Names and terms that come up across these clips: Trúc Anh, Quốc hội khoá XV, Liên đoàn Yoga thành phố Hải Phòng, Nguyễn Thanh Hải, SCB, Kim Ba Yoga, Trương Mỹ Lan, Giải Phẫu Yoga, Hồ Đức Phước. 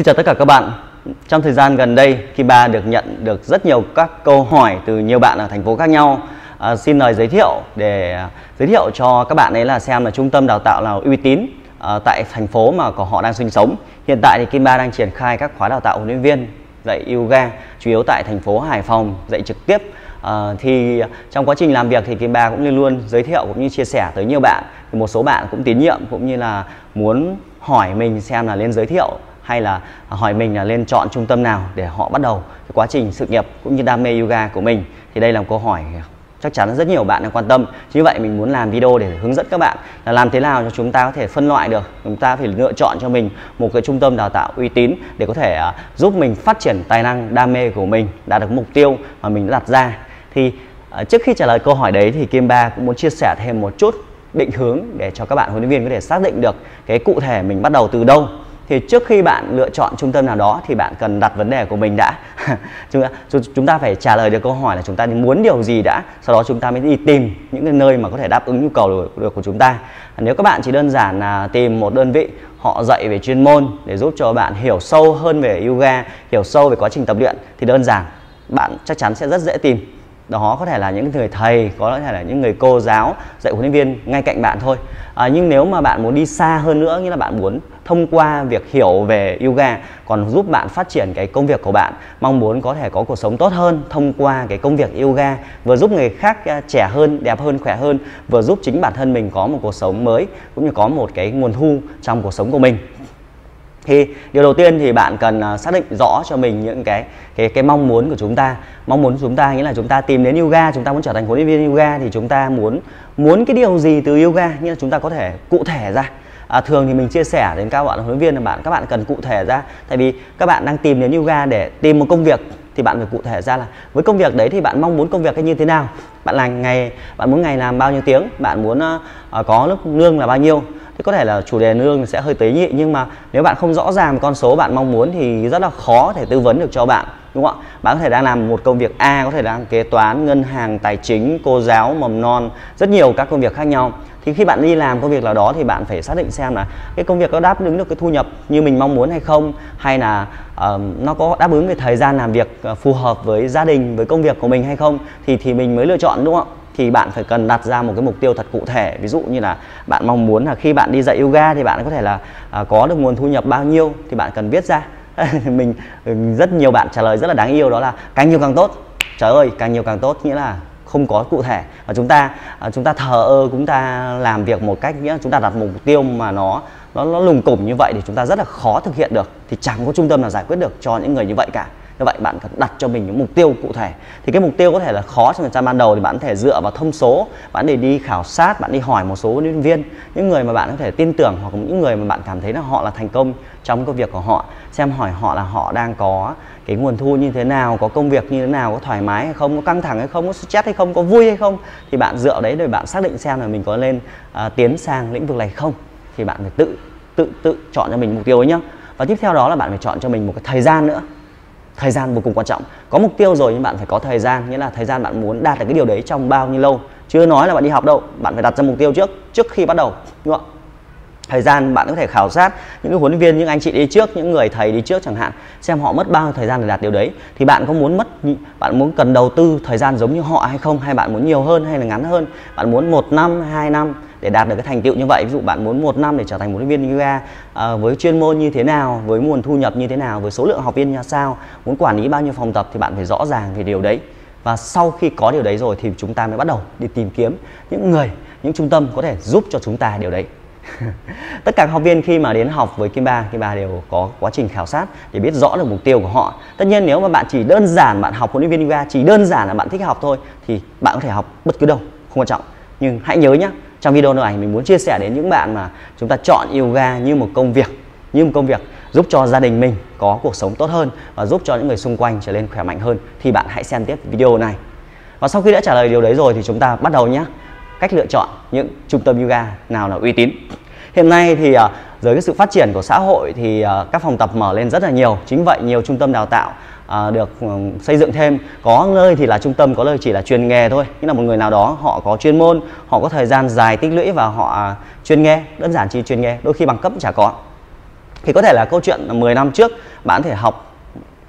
Xin chào tất cả các bạn. Trong thời gian gần đây, Kim Ba được nhận được rất nhiều các câu hỏi từ nhiều bạn ở thành phố khác nhau. Xin lời giới thiệu để giới thiệu cho các bạn ấy là xem là trung tâm đào tạo nào uy tín tại thành phố mà họ đang sinh sống. Hiện tại thì Kim Ba đang triển khai các khóa đào tạo huấn luyện viên dạy yoga chủ yếu tại thành phố Hải Phòng, dạy trực tiếp. Thì trong quá trình làm việc thì Kim Ba cũng luôn giới thiệu cũng như chia sẻ tới nhiều bạn. Một số bạn cũng tín nhiệm cũng như là muốn hỏi mình xem là nên giới thiệu hay là hỏi mình là nên chọn trung tâm nào để họ bắt đầu cái quá trình sự nghiệp cũng như đam mê yoga của mình. Thì đây là một câu hỏi chắc chắn rất nhiều bạn đang quan tâm. Như vậy mình muốn làm video để hướng dẫn các bạn là làm thế nào cho chúng ta có thể phân loại được, chúng ta phải lựa chọn cho mình một cái trung tâm đào tạo uy tín để có thể giúp mình phát triển tài năng đam mê của mình, đạt được mục tiêu mà mình đã đặt ra. Thì trước khi trả lời câu hỏi đấy thì Kim Ba cũng muốn chia sẻ thêm một chút định hướng để cho các bạn huấn luyện viên có thể xác định được cái cụ thể mình bắt đầu từ đâu. Thì trước khi bạn lựa chọn trung tâm nào đó thì bạn cần đặt vấn đề của mình đã. Chúng ta phải trả lời được câu hỏi là chúng ta muốn điều gì đã, sau đó chúng ta mới đi tìm những cái nơi mà có thể đáp ứng nhu cầu được của chúng ta. Nếu các bạn chỉ đơn giản là tìm một đơn vị họ dạy về chuyên môn để giúp cho bạn hiểu sâu hơn về yoga, hiểu sâu về quá trình tập luyện thì đơn giản bạn chắc chắn sẽ rất dễ tìm. Đó có thể là những người thầy, có thể là những người cô giáo dạy huấn luyện viên ngay cạnh bạn thôi. Nhưng nếu mà bạn muốn đi xa hơn nữa, nghĩa là bạn muốn thông qua việc hiểu về yoga còn giúp bạn phát triển cái công việc của bạn, mong muốn có thể có cuộc sống tốt hơn thông qua cái công việc yoga, vừa giúp người khác trẻ hơn, đẹp hơn, khỏe hơn, vừa giúp chính bản thân mình có một cuộc sống mới cũng như có một cái nguồn thu trong cuộc sống của mình. Thì điều đầu tiên thì bạn cần xác định rõ cho mình những cái mong muốn của chúng ta. Mong muốn của chúng ta nghĩa là chúng ta tìm đến yoga, chúng ta muốn trở thành huấn luyện viên yoga thì chúng ta muốn cái điều gì từ yoga, nghĩa là chúng ta có thể cụ thể ra. Thường thì mình chia sẻ đến các bạn huấn luyện viên là các bạn cần cụ thể ra. Tại vì các bạn đang tìm đến yoga để tìm một công việc thì bạn phải cụ thể ra là với công việc đấy thì bạn mong muốn công việc ấy như thế nào. Bạn muốn ngày làm bao nhiêu tiếng, bạn muốn có lúc lương là bao nhiêu. Thì có thể là chủ đề lương sẽ hơi tế nhị, nhưng mà nếu bạn không rõ ràng con số bạn mong muốn thì rất là khó thể tư vấn được cho bạn, đúng không ạ? Bạn có thể đang làm một công việc A, có thể đang kế toán, ngân hàng, tài chính, cô giáo, mầm non, rất nhiều các công việc khác nhau. Thì khi bạn đi làm công việc nào đó thì bạn phải xác định xem là cái công việc có đáp ứng được cái thu nhập như mình mong muốn hay không, hay là nó có đáp ứng cái thời gian làm việc phù hợp với gia đình, với công việc của mình hay không thì mình mới lựa chọn, đúng không ạ? Thì bạn phải cần đặt ra một cái mục tiêu thật cụ thể. Ví dụ như là bạn mong muốn là khi bạn đi dạy yoga thì bạn có thể là có được nguồn thu nhập bao nhiêu thì bạn cần viết ra. Rất nhiều bạn trả lời rất là đáng yêu, đó là càng nhiều càng tốt. Trời ơi, càng nhiều càng tốt nghĩa là không có cụ thể. Và chúng ta thờ ơ, chúng ta làm việc một cách, nghĩa là chúng ta đặt mục tiêu mà nó lùng củng như vậy thì chúng ta rất là khó thực hiện được. Thì chẳng có trung tâm nào giải quyết được cho những người như vậy cả. Như vậy bạn cần đặt cho mình những mục tiêu cụ thể. Thì cái mục tiêu có thể là khó trong thời gian ban đầu thì bạn có thể dựa vào thông số, bạn để đi khảo sát, bạn đi hỏi một số huấn luyện viên, những người mà bạn có thể tin tưởng hoặc những người mà bạn cảm thấy là họ là thành công trong công việc của họ, xem hỏi họ là họ đang có cái nguồn thu như thế nào, có công việc như thế nào, có thoải mái hay không, có căng thẳng hay không, có stress hay không, có vui hay không. Thì bạn dựa đấy để bạn xác định xem là mình có nên tiến sang lĩnh vực này không. Thì bạn phải tự chọn cho mình mục tiêu ấy nhá. Và tiếp theo đó là bạn phải chọn cho mình một cái thời gian nữa. Thời gian vô cùng quan trọng. Có mục tiêu rồi nhưng bạn phải có thời gian, nghĩa là thời gian bạn muốn đạt được cái điều đấy trong bao nhiêu lâu. Chưa nói là bạn đi học đâu, bạn phải đặt ra mục tiêu trước khi bắt đầu, đúng không? Thời gian bạn có thể khảo sát những cái huấn luyện viên, những anh chị đi trước, những người thầy đi trước chẳng hạn, xem họ mất bao nhiêu thời gian để đạt điều đấy. Thì bạn có muốn cần đầu tư thời gian giống như họ hay không, hay bạn muốn nhiều hơn hay là ngắn hơn? Bạn muốn 1 năm, 2 năm để đạt được cái thành tựu như vậy. Ví dụ bạn muốn 1 năm để trở thành một huấn luyện viên yoga với chuyên môn như thế nào, với nguồn thu nhập như thế nào, với số lượng học viên như sao, muốn quản lý bao nhiêu phòng tập, thì bạn phải rõ ràng về điều đấy. Và sau khi có điều đấy rồi thì chúng ta mới bắt đầu đi tìm kiếm những người, những trung tâm có thể giúp cho chúng ta điều đấy. Tất cả các học viên khi mà đến học với Kim Ba đều có quá trình khảo sát để biết rõ được mục tiêu của họ. Tất nhiên nếu mà bạn chỉ đơn giản bạn học huấn luyện viên yoga, chỉ đơn giản là bạn thích học thôi thì bạn có thể học bất cứ đâu, không quan trọng. Nhưng hãy nhớ nhé, trong video này mình muốn chia sẻ đến những bạn mà chúng ta chọn yoga như một công việc, giúp cho gia đình mình có cuộc sống tốt hơn và giúp cho những người xung quanh trở nên khỏe mạnh hơn, thì bạn hãy xem tiếp video này. Và sau khi đã trả lời điều đấy rồi thì chúng ta bắt đầu nhé. Cách lựa chọn những trung tâm yoga nào là uy tín. Hiện nay thì dưới cái sự phát triển của xã hội thì các phòng tập mở lên rất là nhiều. Chính vậy nhiều trung tâm đào tạo được xây dựng thêm. Có nơi thì là trung tâm, có nơi chỉ là chuyên nghề thôi. Nghĩa là một người nào đó họ có chuyên môn, họ có thời gian dài tích lũy và họ chuyên nghề. Đơn giản chỉ chuyên nghề, đôi khi bằng cấp cũng chả có. Thì có thể là câu chuyện 10 năm trước bạn có thể học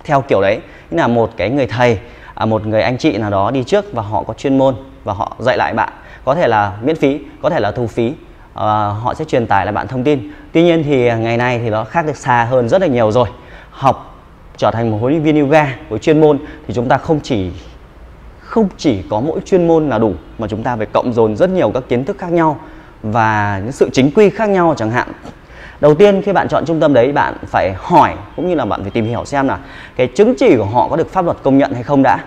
theo kiểu đấy, như là một cái người thầy, một người anh chị nào đó đi trước và họ có chuyên môn và họ dạy lại bạn, có thể là miễn phí, có thể là thu phí. Họ sẽ truyền tải lại bạn thông tin. Tuy nhiên thì ngày nay thì nó khác được xa hơn rất là nhiều rồi. Học trở thành một huấn luyện viên yoga với chuyên môn thì chúng ta không chỉ có mỗi chuyên môn là đủ, mà chúng ta phải cộng dồn rất nhiều các kiến thức khác nhau và những sự chính quy khác nhau chẳng hạn. Đầu tiên khi bạn chọn trung tâm đấy, bạn phải hỏi cũng như là bạn phải tìm hiểu xem là cái chứng chỉ của họ có được pháp luật công nhận hay không đã.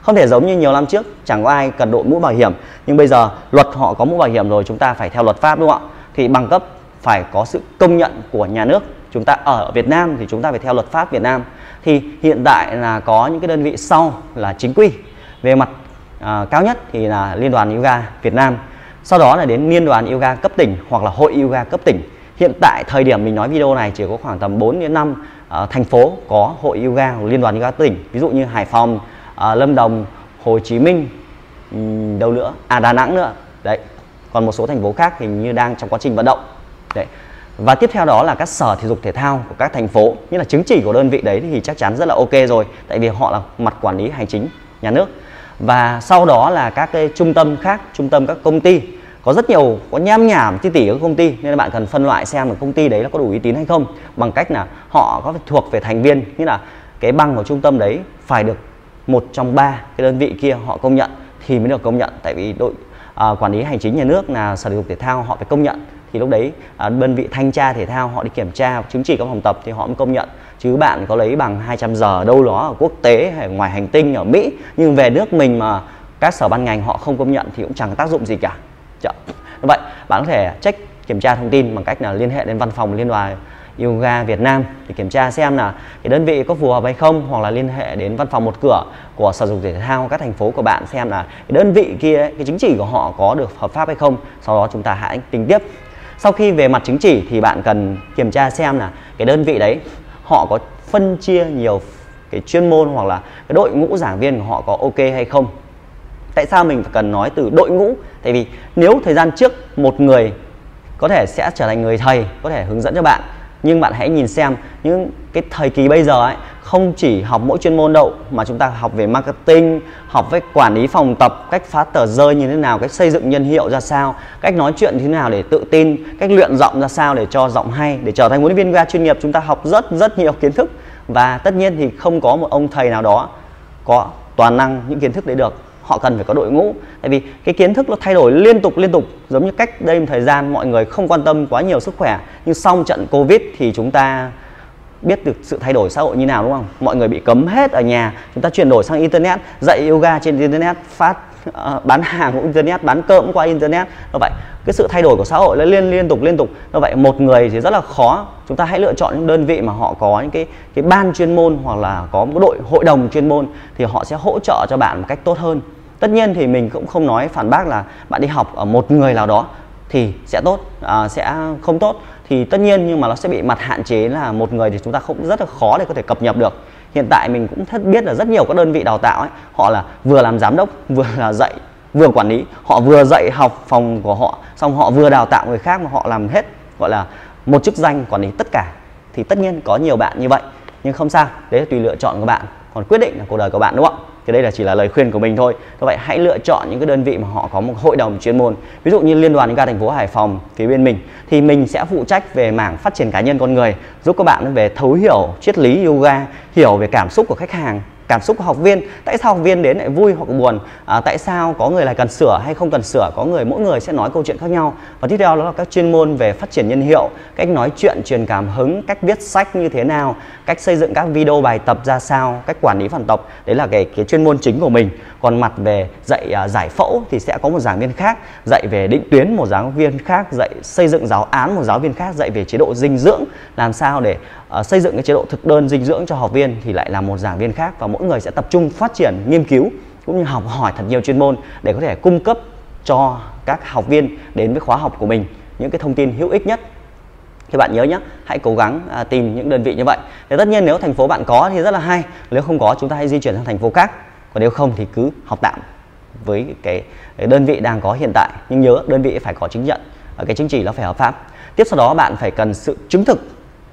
Không thể giống như nhiều năm trước chẳng có ai cần đội mũ bảo hiểm, nhưng bây giờ luật họ có mũ bảo hiểm rồi, chúng ta phải theo luật pháp, đúng không ạ? Thì bằng cấp phải có sự công nhận của nhà nước. Chúng ta ở Việt Nam thì chúng ta phải theo luật pháp Việt Nam. Thì hiện tại là có những cái đơn vị sau là chính quy. Về mặt cao nhất thì là Liên đoàn Yoga Việt Nam. Sau đó là đến Liên đoàn Yoga cấp tỉnh hoặc là Hội Yoga cấp tỉnh. Hiện tại thời điểm mình nói video này chỉ có khoảng tầm 4 đến 5 thành phố có Hội Yoga hoặc Liên đoàn Yoga tỉnh. Ví dụ như Hải Phòng, Lâm Đồng, Hồ Chí Minh, đâu nữa? Đà Nẵng nữa. Đấy. Còn một số thành phố khác hình như đang trong quá trình vận động. Đấy. Và tiếp theo đó là các sở thể dục thể thao của các thành phố. Như là chứng chỉ của đơn vị đấy thì chắc chắn rất là ok rồi, tại vì họ là mặt quản lý hành chính nhà nước. Và sau đó là các cái trung tâm khác, trung tâm các công ty. Có rất nhiều, có nham nhảm ti tỉ các công ty. Nên là bạn cần phân loại xem là công ty đấy là có đủ uy tín hay không, bằng cách là họ có thuộc về thành viên. Như là cái bằng của trung tâm đấy phải được một trong ba cái đơn vị kia họ công nhận thì mới được công nhận. Tại vì đội quản lý hành chính nhà nước là sở thể dục thể thao họ phải công nhận. Thì lúc đấy đơn vị thanh tra thể thao họ đi kiểm tra chứng chỉ các phòng tập thì họ mới công nhận. Chứ bạn có lấy bằng 200 giờ đâu đó ở quốc tế hay ngoài hành tinh ở Mỹ, nhưng về nước mình mà các sở ban ngành họ không công nhận thì cũng chẳng có tác dụng gì cả. Vậy bạn có thể check kiểm tra thông tin bằng cách là liên hệ đến văn phòng Liên đoàn Yoga Việt Nam để kiểm tra xem là cái đơn vị có phù hợp hay không, hoặc là liên hệ đến văn phòng một cửa của sở thể dục thể thao các thành phố của bạn xem là cái đơn vị kia ấy, cái chứng chỉ của họ có được hợp pháp hay không. Sau đó chúng ta hãy tính tiếp. Sau khi về mặt chứng chỉ thì bạn cần kiểm tra xem là cái đơn vị đấy họ có phân chia nhiều cái chuyên môn, hoặc là cái đội ngũ giảng viên của họ có ok hay không. Tại sao mình phải cần nói từ đội ngũ? Tại vì nếu thời gian trước một người có thể sẽ trở thành người thầy, có thể hướng dẫn cho bạn, nhưng bạn hãy nhìn xem những cái thời kỳ bây giờ ấy, không chỉ học mỗi chuyên môn đâu, mà chúng ta học về marketing, học về quản lý phòng tập, cách phát tờ rơi như thế nào, cách xây dựng nhân hiệu ra sao, cách nói chuyện như thế nào để tự tin, cách luyện giọng ra sao để cho giọng hay. Để trở thành huấn luyện viên yoga chuyên nghiệp chúng ta học rất nhiều kiến thức. Và tất nhiên thì không có một ông thầy nào đó có toàn năng những kiến thức đấy được. Họ cần phải có đội ngũ. Tại vì cái kiến thức nó thay đổi liên tục. Giống như cách đây một thời gian mọi người không quan tâm quá nhiều sức khỏe, nhưng sau trận Covid thì chúng ta biết được sự thay đổi xã hội như nào, đúng không? Mọi người bị cấm hết ở nhà, chúng ta chuyển đổi sang internet, dạy yoga trên internet, bán hàng của internet, bán cơm qua internet. Như vậy cái sự thay đổi của xã hội nó liên tục. Như vậy một người thì rất là khó. Chúng ta hãy lựa chọn những đơn vị mà họ có những cái ban chuyên môn, hoặc là có một đội hội đồng chuyên môn, thì họ sẽ hỗ trợ cho bạn một cách tốt hơn. Tất nhiên thì mình cũng không nói phản bác là bạn đi học ở một người nào đó thì sẽ tốt, sẽ không tốt. Thì tất nhiên nhưng mà nó sẽ bị mặt hạn chế là một người thì chúng ta cũng rất là khó để có thể cập nhập được. Hiện tại mình cũng biết là rất nhiều các đơn vị đào tạo ấy, họ là vừa làm giám đốc, vừa là dạy, vừa quản lý. Họ vừa dạy học phòng của họ, xong họ vừa đào tạo người khác, mà họ làm hết, gọi là một chức danh quản lý tất cả. Thì tất nhiên có nhiều bạn như vậy, nhưng không sao, đấy là tùy lựa chọn của bạn, còn quyết định là cuộc đời của bạn, đúng không? Thì đây là chỉ là lời khuyên của mình thôi. Các bạn hãy lựa chọn những cái đơn vị mà họ có một hội đồng chuyên môn. Ví dụ như Liên đoàn Yoga thành phố Hải Phòng phía bên mình thì mình sẽ phụ trách về mảng phát triển cá nhân con người, giúp các bạn về thấu hiểu triết lý yoga, hiểu về cảm xúc của khách hàng, cảm xúc của học viên. Tại sao học viên đến lại vui hoặc buồn, tại sao có người lại cần sửa hay không cần sửa, có người mỗi người sẽ nói câu chuyện khác nhau. Và tiếp theo đó là các chuyên môn về phát triển nhân hiệu, cách nói chuyện truyền cảm hứng, cách viết sách như thế nào, cách xây dựng các video bài tập ra sao, cách quản lý phòng tập. Đấy là cái chuyên môn chính của mình. Còn mặt về dạy giải phẫu thì sẽ có một giảng viên khác, dạy về định tuyến một giảng viên khác, dạy xây dựng giáo án một giáo viên khác, dạy về chế độ dinh dưỡng, làm sao để xây dựng cái chế độ thực đơn dinh dưỡng cho học viên thì lại là một giảng viên khác. Và mỗi người sẽ tập trung phát triển, nghiên cứu cũng như học hỏi thật nhiều chuyên môn để có thể cung cấp cho các học viên đến với khóa học của mình những cái thông tin hữu ích nhất. Thì bạn nhớ nhé, hãy cố gắng tìm những đơn vị như vậy. Thì tất nhiên nếu thành phố bạn có thì rất là hay, nếu không có chúng ta hãy di chuyển sang thành phố khác. Còn nếu không thì cứ học tạm với cái đơn vị đang có hiện tại. Nhưng nhớ đơn vị phải có chứng nhận, cái chứng chỉ nó phải hợp pháp. Tiếp sau đó bạn phải cần sự chứng thực.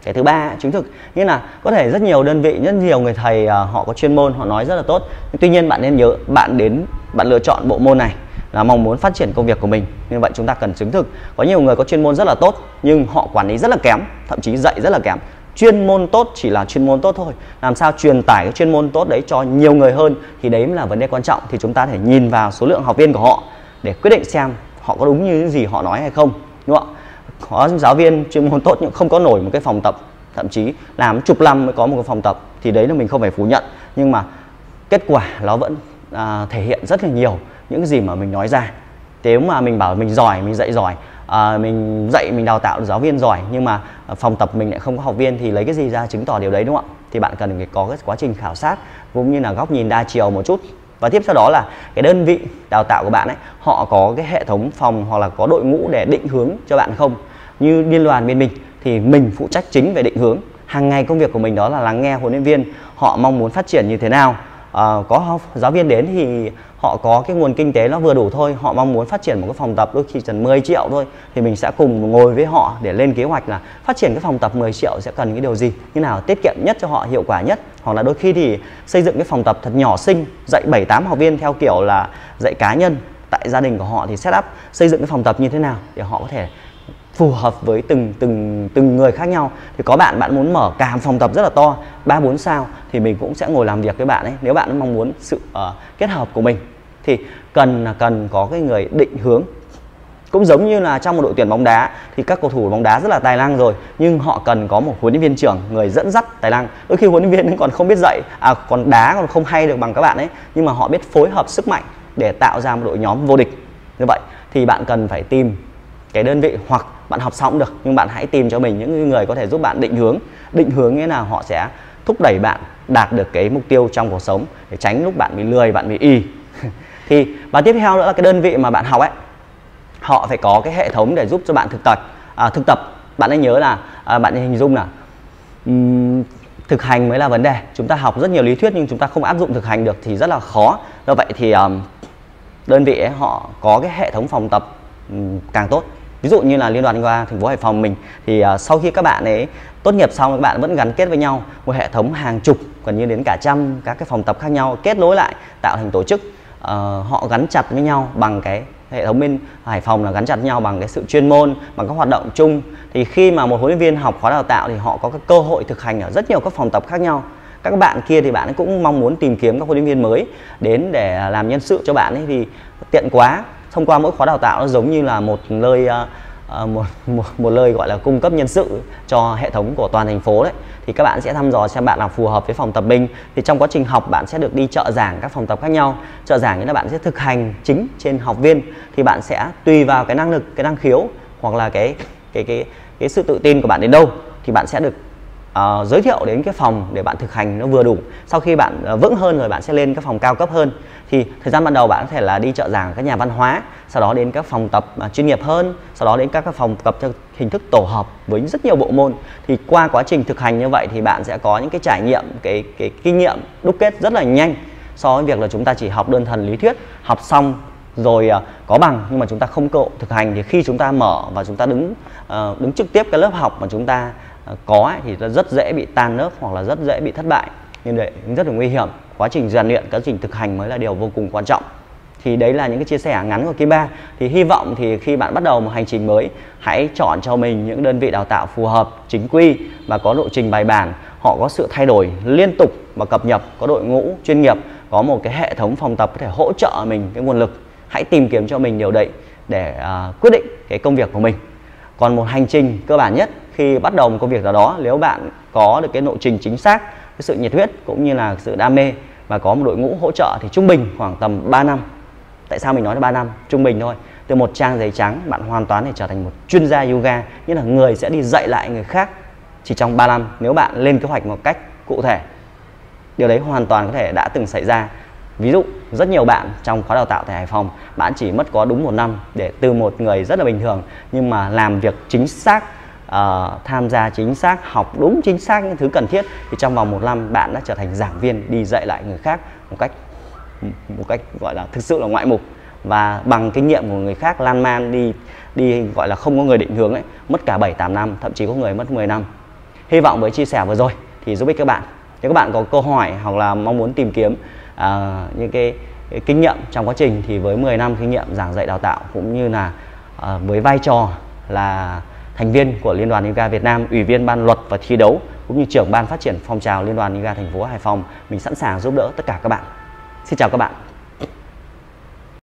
Cái thứ ba chứng thực, nghĩa là có thể rất nhiều đơn vị, rất nhiều người thầy họ có chuyên môn, họ nói rất là tốt. Tuy nhiên bạn nên nhớ, bạn lựa chọn bộ môn này là mong muốn phát triển công việc của mình, nên vậy chúng ta cần chứng thực. Có nhiều người có chuyên môn rất là tốt nhưng họ quản lý rất là kém, thậm chí dạy rất là kém. Chuyên môn tốt chỉ là chuyên môn tốt thôi, làm sao truyền tải cái chuyên môn tốt đấy cho nhiều người hơn thì đấy là vấn đề quan trọng. Thì chúng ta thể nhìn vào số lượng học viên của họ để quyết định xem họ có đúng như những gì họ nói hay không, đúng không ạ? Có giáo viên chuyên môn tốt nhưng không có nổi một cái phòng tập, thậm chí làm chục năm mới có một cái phòng tập, thì đấy là mình không phải phủ nhận, nhưng mà kết quả nó vẫn thể hiện rất là nhiều những gì mà mình nói ra. Nếu mà mình bảo mình giỏi, mình dạy giỏi, mình đào tạo giáo viên giỏi, nhưng mà phòng tập mình lại không có học viên thì lấy cái gì ra chứng tỏ điều đấy, đúng không ạ? Thì bạn cần phải có cái quá trình khảo sát cũng như là góc nhìn đa chiều một chút. Và tiếp theo đó là cái đơn vị đào tạo của bạn ấy, họ có cái hệ thống phòng hoặc là có đội ngũ để định hướng cho bạn không? Như liên đoàn bên mình thì mình phụ trách chính về định hướng. Hàng ngày công việc của mình đó là lắng nghe huấn luyện viên họ mong muốn phát triển như thế nào. Có giáo viên đến thì họ có cái nguồn kinh tế nó vừa đủ thôi, họ mong muốn phát triển một cái phòng tập đôi khi chỉ 10 triệu thôi, thì mình sẽ cùng ngồi với họ để lên kế hoạch là phát triển cái phòng tập 10 triệu sẽ cần cái điều gì, như nào tiết kiệm nhất cho họ, hiệu quả nhất. Hoặc là đôi khi thì xây dựng cái phòng tập thật nhỏ xinh, dạy 7-8 học viên theo kiểu là dạy cá nhân tại gia đình của họ, thì set up xây dựng cái phòng tập như thế nào để họ có thể phù hợp với từng người khác nhau. Thì có bạn muốn mở cả phòng tập rất là to, 3-4 sao, thì mình cũng sẽ ngồi làm việc với bạn ấy, nếu bạn mong muốn sự kết hợp của mình. Thì cần có cái người định hướng. Cũng giống như là trong một đội tuyển bóng đá thì các cầu thủ bóng đá rất là tài năng rồi, nhưng họ cần có một huấn luyện viên trưởng, người dẫn dắt tài năng. Đôi khi huấn luyện viên còn không biết dạy, còn đá còn không hay được bằng các bạn ấy, nhưng mà họ biết phối hợp sức mạnh để tạo ra một đội nhóm vô địch. Như vậy thì bạn cần phải tìm cái đơn vị, hoặc bạn học xong được nhưng bạn hãy tìm cho mình những người có thể giúp bạn định hướng. Định hướng nghĩa là họ sẽ thúc đẩy bạn đạt được cái mục tiêu trong cuộc sống, để tránh lúc bạn bị lười, bạn bị y. Thì và tiếp theo nữa là cái đơn vị mà bạn học ấy, họ phải có cái hệ thống để giúp cho bạn thực tập. Bạn hãy nhớ là bạn hình dung là thực hành mới là vấn đề. Chúng ta học rất nhiều lý thuyết nhưng chúng ta không áp dụng thực hành được thì rất là khó. Do vậy thì đơn vị ấy, họ có cái hệ thống phòng tập càng tốt. Ví dụ như là Liên đoàn Yoga thành phố Hải Phòng mình thì sau khi các bạn ấy tốt nghiệp xong, các bạn vẫn gắn kết với nhau một hệ thống hàng chục, gần như đến cả trăm các cái phòng tập khác nhau kết nối lại tạo thành tổ chức. Họ gắn chặt với nhau bằng cái hệ thống bên Hải Phòng là gắn chặt với nhau bằng cái sự chuyên môn, bằng các hoạt động chung. Thì khi mà một huấn luyện viên học khóa đào tạo thì họ có các cơ hội thực hành ở rất nhiều các phòng tập khác nhau. Các bạn kia thì bạn cũng mong muốn tìm kiếm các huấn luyện viên mới đến để làm nhân sự cho bạn ấy, thì tiện quá. Thông qua mỗi khóa đào tạo nó giống như là một lời gọi là cung cấp nhân sự cho hệ thống của toàn thành phố đấy. Thì các bạn sẽ thăm dò xem bạn nào phù hợp với phòng tập mình. Thì trong quá trình học bạn sẽ được đi trợ giảng các phòng tập khác nhau. Trợ giảng nghĩa là bạn sẽ thực hành chính trên học viên. Thì bạn sẽ tùy vào cái năng lực, cái năng khiếu hoặc là cái sự tự tin của bạn đến đâu thì bạn sẽ được giới thiệu đến cái phòng để bạn thực hành nó vừa đủ. Sau khi bạn vững hơn rồi, bạn sẽ lên các phòng cao cấp hơn. Thì thời gian ban đầu bạn có thể là đi trợ giảng các nhà văn hóa, sau đó đến các phòng tập chuyên nghiệp hơn, sau đó đến các phòng tập theo hình thức tổ hợp với rất nhiều bộ môn. Thì qua quá trình thực hành như vậy thì bạn sẽ có những cái trải nghiệm, cái kinh nghiệm đúc kết rất là nhanh so với việc là chúng ta chỉ học đơn thuần lý thuyết, học xong rồi có bằng nhưng mà chúng ta không có thực hành. Thì khi chúng ta mở và chúng ta đứng trực tiếp cái lớp học mà chúng ta có ấy, thì rất dễ bị tan lớp hoặc là rất dễ bị thất bại, nên vậy rất là nguy hiểm. Quá trình rèn luyện, quá trình thực hành mới là điều vô cùng quan trọng. Thì đấy là những cái chia sẻ ngắn của Kim Ba. Thì hy vọng thì khi bạn bắt đầu một hành trình mới, hãy chọn cho mình những đơn vị đào tạo phù hợp, chính quy và có lộ trình bài bản. Họ có sự thay đổi liên tục và cập nhật, có đội ngũ chuyên nghiệp, có một cái hệ thống phòng tập có thể hỗ trợ mình cái nguồn lực. Hãy tìm kiếm cho mình điều đấy để quyết định cái công việc của mình. Còn một hành trình cơ bản nhất khi bắt đầu một công việc nào đó, nếu bạn có được cái lộ trình chính xác, cái sự nhiệt huyết cũng như là sự đam mê và có một đội ngũ hỗ trợ thì trung bình khoảng tầm 3 năm. Tại sao mình nói là 3 năm? Trung bình thôi. Từ một trang giấy trắng bạn hoàn toàn để trở thành một chuyên gia yoga, nghĩa là người sẽ đi dạy lại người khác chỉ trong 3 năm nếu bạn lên kế hoạch một cách cụ thể. Điều đấy hoàn toàn có thể đã từng xảy ra. Ví dụ rất nhiều bạn trong khóa đào tạo tại Hải Phòng, bạn chỉ mất có đúng 1 năm để từ một người rất là bình thường nhưng mà làm việc chính xác, tham gia chính xác, học đúng chính xác những thứ cần thiết, thì trong vòng 1 năm bạn đã trở thành giảng viên đi dạy lại người khác một cách gọi là thực sự là ngoại mục, và bằng kinh nghiệm của người khác lan man đi gọi là không có người định hướng ấy, mất cả 7-8 năm, thậm chí có người mất 10 năm. Hy vọng với chia sẻ vừa rồi thì giúp ích các bạn. Nếu các bạn có câu hỏi hoặc là mong muốn tìm kiếm những cái kinh nghiệm trong quá trình, thì với 10 năm kinh nghiệm giảng dạy đào tạo cũng như là với vai trò là thành viên của Liên đoàn Yoga Việt Nam, ủy viên ban luật và thi đấu cũng như trưởng ban phát triển phong trào Liên đoàn Yoga thành phố Hải Phòng, mình sẵn sàng giúp đỡ tất cả các bạn. Xin chào các bạn.